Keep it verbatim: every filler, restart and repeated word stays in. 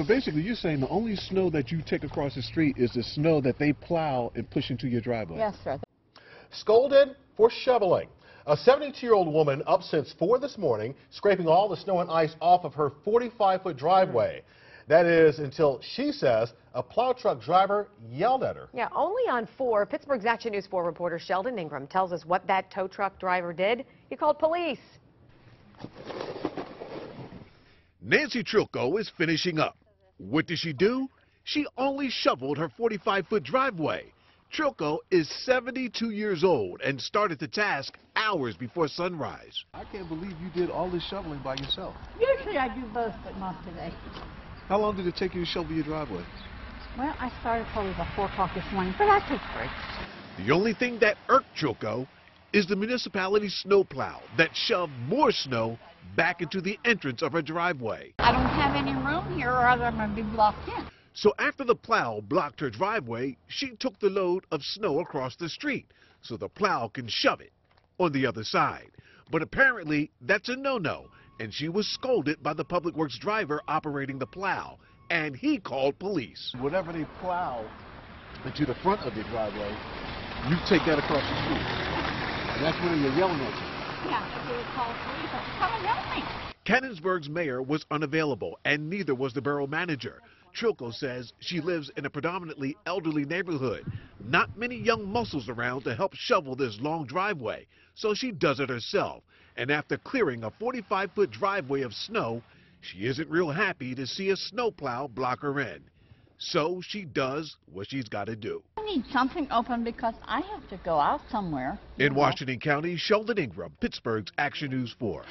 but basically you're saying the only snow that you take across the street is the snow that they plow and push into your driveway. Yes, sir. Scolded for shoveling. A seventy-two-year-old woman up since four this morning, scraping all the snow and ice off of her forty-five foot driveway. That is until she says a plow truck driver yelled at her. Yeah, only on four, Pittsburgh's Action News four reporter Sheldon Ingram tells us what that tow truck driver did. He called police. Nancy Trilco is finishing up. What did she do? She only shoveled her forty-five foot driveway. Trilco is seventy-two years old and started the task hours before sunrise. I can't believe you did all this shoveling by yourself. Usually I do both, but not today. How long did it take you to shovel your driveway? Well, I started probably about four o'clock this morning, but I took breaks. The only thing that irked Trilco is the municipality's snowplow that shoved more snow back into the entrance of her driveway. I don't have any room here or I'm going to be blocked in. So after the plow blocked her driveway, she took the load of snow across the street so the plow can shove it on the other side. But apparently that's a no-no, and she was scolded by the public works driver operating the plow, and he called police. Whenever they plow into the front of your driveway, you take that across the street. And that's when you're yelling at you. Yeah, they would call police. Come and help me. Canonsburg's mayor was unavailable, and neither was the borough manager. Trilco says she lives in a predominantly elderly neighborhood. Not many young muscles around to help shovel this long driveway, so she does it herself. And after clearing a forty-five foot driveway of snow, she isn't real happy to see a snowplow block her in. So she does what she's got to do. I need something open because I have to go out somewhere. In Washington County, Sheldon Ingram, Pittsburgh's Action News four.